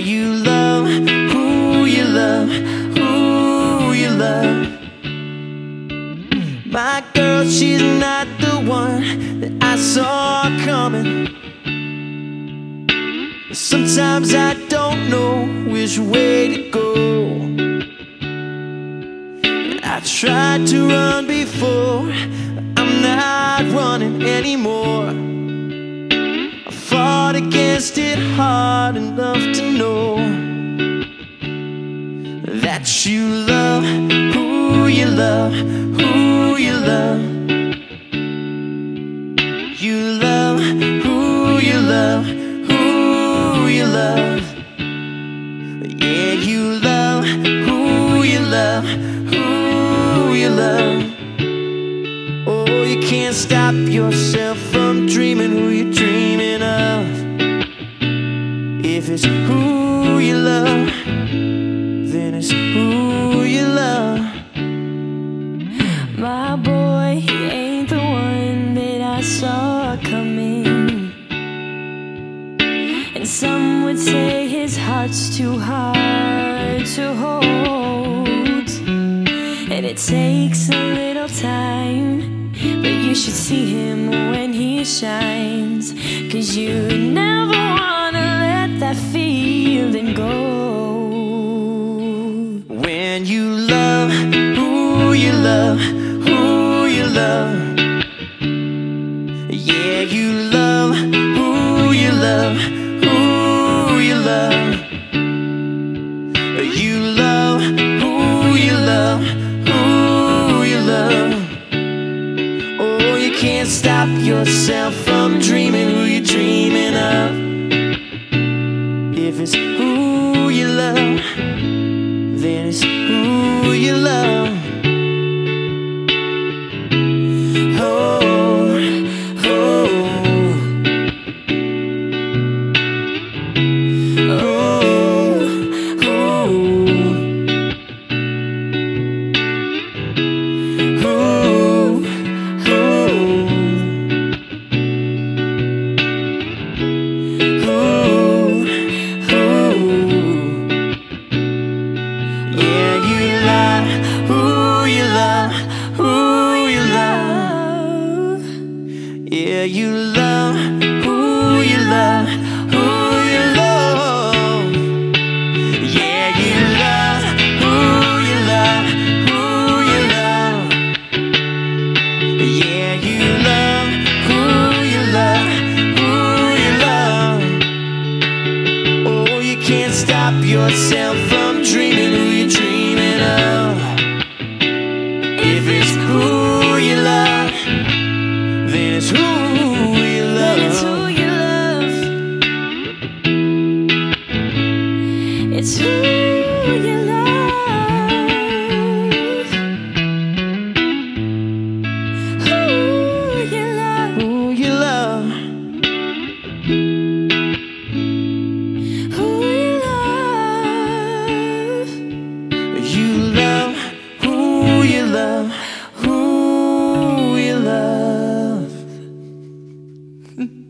you love, who you love, who you love. My girl, she's not the one that I saw coming. Sometimes I don't know which way to go. I tried to run before, I'm not running anymore. I fought against it hard enough to know that you love, who you love, who you love. You love, who you love, who you love. Yeah, you love, who you love, who you love. Oh, you can't stop yourself from dreaming who you're dreaming of. If it's who you love, then it's who you love. My boy, he ain't the one that I saw coming. And some would say his heart's too hard to hold, and it takes a little time, but you should see him when he shines. Cause you never wanna let that feeling go. When you love, who you love, who you love. Yeah, you love, who you love, who you love. You love, who you love, who you love. Oh, you can't stop yourself from dreaming who you're dreaming of. If it's who you love, then it's who you love. Oh, oh, oh. Yeah, you love, who you love, who you love. Yeah, you love, who you love, who you love. Yeah, you love, who you love, who you love. Oh, you can't stop yourself from dreaming who you're dreaming of. If it's who you love, then it's who you love. It's who you love. It's who you love. Who you love. Who you love. Who you love. You love, who you love, who you love.